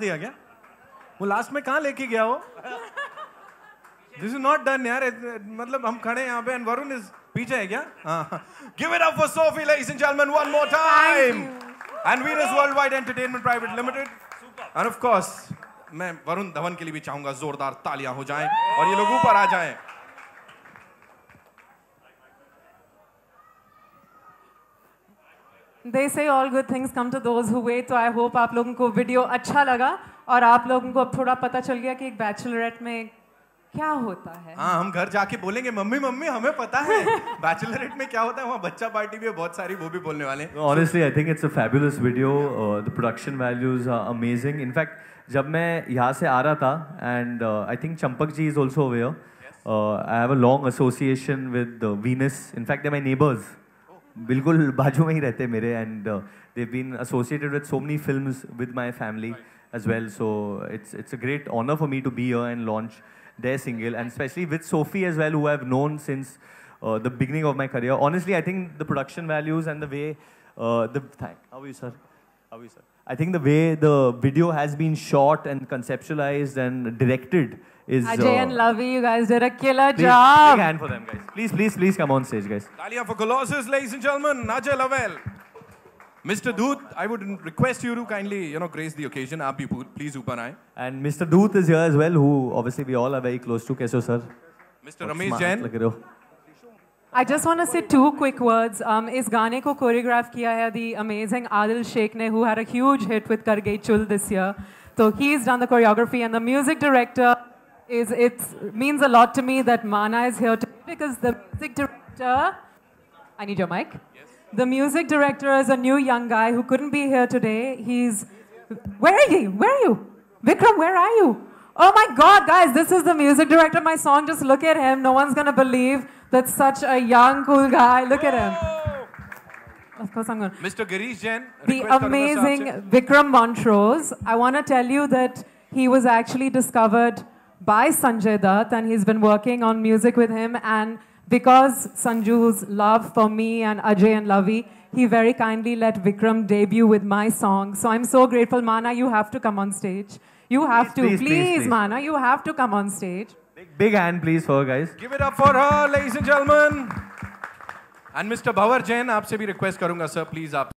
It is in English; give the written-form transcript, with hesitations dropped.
दिया क्या? वो लास्ट में कहाँ लेके गया वो? This is not done यार, मतलब हम खड़े यहाँ पे and वरुण is पीछे है क्या? हाँ. Give it up for Sophie, ladies and gentlemen, one more time. And Venus Worldwide Entertainment Private Limited. And of course, मैं वरुण धवन के लिए भी चाहूँगा जोरदार तालियाँ हो जाएं और ये लोग ऊपर आ जाएं. They say all good things come to those who wait. So I hope आप लोगों को वीडियो अच्छा लगा और आप लोगों को अब थोड़ा पता चल गया कि एक बैचलरेट में क्या होता है. हाँ, हम घर जाके बोलेंगे मम्मी मम्मी हमें पता है बैचलरेट में क्या होता है. वहाँ बच्चा पार्टी भी है बहुत सारी, वो भी बोलने वाले हैं. Honestly, I think it's a fabulous video. The production values are amazing. In fact, जब मैं यहाँ से आ रहा था and I think Champak ji is also here. I have a long association with Venus. In fact, they're my neighbors. बिल्कुल बाजू में ही रहते मेरे and they've been associated with so many films with my family as well, so it's a great honor for me to be here and launch their single, and especially with Sophie as well, who I've known since the beginning of my career. Honestly, I think the production values and the way how are you, sir? How are you, sir? I think the way the video has been shot and conceptualized and directed is Ajay and Lavi, you guys did a killer job. Big hand for them, guys. Please, please, please come on stage, guys. Talia for Colossus, ladies and gentlemen. Ajay Lavel, Mr. Dutt. I would request you to kindly, grace the occasion. Aap bhi please upar aaye. And Mr. Dutt is here as well, who obviously we all are very close to. Kaise ho, sir? Mr. Ramesh Jain. I just want to say two quick words. इस गाने को choreographed किया है the amazing Adil Sheikh ने, who had a huge hit with Kar Gayi Chul this year. So he's done the choreography, and the music director is. It means a lot to me that Mana is here today, because the music director. I need your mic. Yes. The music director is a new young guy who couldn't be here today. He's. Where are you? Where are you? Vikram, where are you? Oh my God, guys! This is the music director of my song. Just look at him. No one's gonna believe. That's such a young, cool guy. Look at him. Of course, I'm going. Mr. Girish Jain. The amazing Vikram Montrose. I want to tell you that he was actually discovered by Sanjay Dutt, and he's been working on music with him. And because Sanju's love for me and Ajay and Lavi, he very kindly let Vikram debut with my song. So I'm so grateful. Mana, you have to come on stage. You have to. Please, Mana, you have to come on stage. Big hand, please, for her, guys. Give it up for her, ladies and gentlemen. And Mr. Bhawar Jain, आपसे भी request करूँगा, sir, please आप